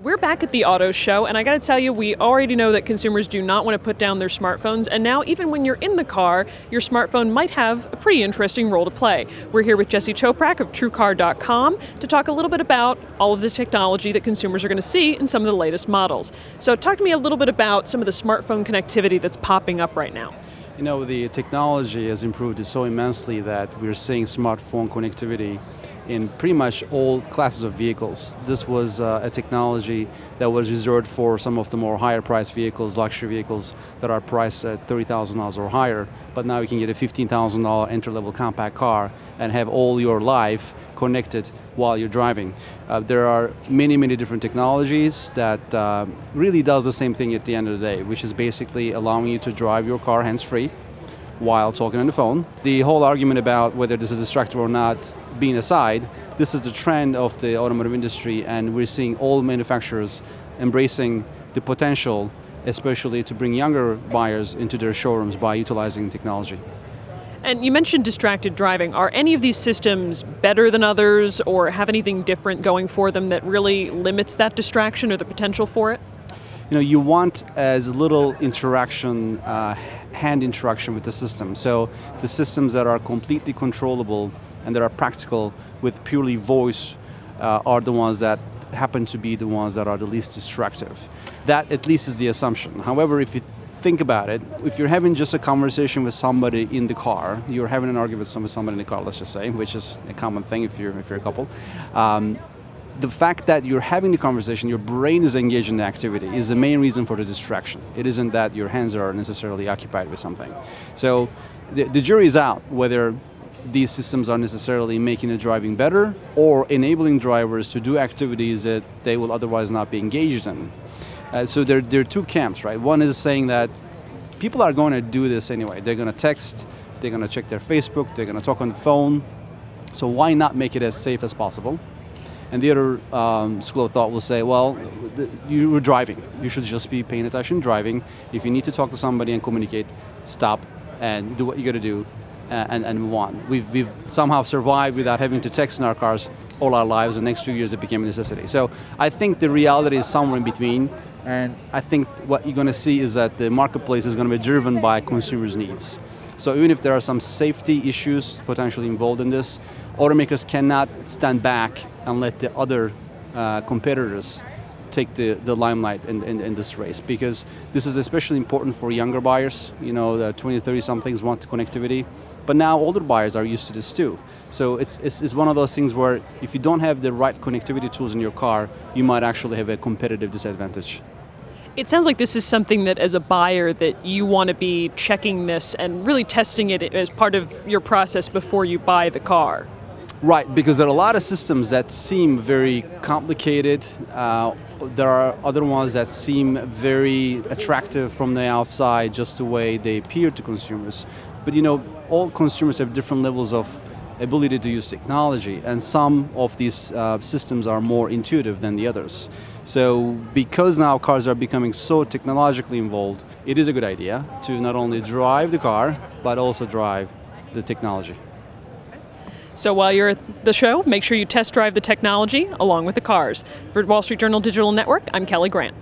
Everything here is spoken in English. We're back at the auto show, and I gotta tell you, we already know that consumers do not want to put down their smartphones, and now even when you're in the car, your smartphone might have a pretty interesting role to play. We're here with Jesse Toprak of TrueCar.com to talk a little bit about all of the technology that consumers are gonna see in some of the latest models. So talk to me a little bit about some of the smartphone connectivity that's popping up right now. You know, the technology has improved so immensely that we're seeing smartphone connectivity in pretty much all classes of vehicles. This was a technology that was reserved for some of the more higher priced vehicles, luxury vehicles that are priced at $30,000 or higher, but now you can get a $15,000 entry-level compact car and have all your life connected while you're driving. There are many, many different technologies that really does the same thing at the end of the day, which is basically allowing you to drive your car hands-free while talking on the phone. The whole argument about whether this is destructive or not being aside, this is the trend of the automotive industry, and we're seeing all manufacturers embracing the potential, especially to bring younger buyers into their showrooms by utilizing technology. And you mentioned distracted driving. Are any of these systems better than others, or have anything different going for them that really limits that distraction or the potential for it? You know, you want as little interaction, hand interaction with the system. So the systems that are completely controllable and that are practical with purely voice are the ones that happen to be the ones that are the least distractive. That at least is the assumption. However, if you think about it, if you're having just a conversation with somebody in the car, you're having an argument with somebody in the car, let's just say, which is a common thing if you're a couple, the fact that you're having the conversation, your brain is engaged in the activity, is the main reason for the distraction. It isn't that your hands are necessarily occupied with something. So the jury is out whether these systems are necessarily making the driving better or enabling drivers to do activities that they will otherwise not be engaged in. So there are two camps, right? One is saying that people are going to do this anyway. They're going to text, they're going to check their Facebook, they're going to talk on the phone. So why not make it as safe as possible? And the other school of thought will say, well, you were driving. You should just be paying attention driving. If you need to talk to somebody and communicate, stop and do what you got to do and move on. We've somehow survived without having to text in our cars all our lives. The next few years it became a necessity. So I think the reality is somewhere in between. And I think what you're going to see is that the marketplace is going to be driven by consumers' needs. So even if there are some safety issues potentially involved in this, automakers cannot stand back and let the other competitors take the limelight in this race, because this is especially important for younger buyers. You know, the 20, 30-somethings want connectivity, but now older buyers are used to this too. So it's one of those things where if you don't have the right connectivity tools in your car, you might actually have a competitive disadvantage. It sounds like this is something that, as a buyer, that you want to be checking this and really testing it as part of your process before you buy the car. Right, because there are a lot of systems that seem very complicated. There are other ones that seem very attractive from the outside, just the way they appear to consumers. But you know, all consumers have different levels of ability to use technology, and some of these systems are more intuitive than the others. So because now cars are becoming so technologically involved, it is a good idea to not only drive the car, but also drive the technology. So while you're at the show, make sure you test drive the technology along with the cars. For Wall Street Journal Digital Network, I'm Kelli Grant.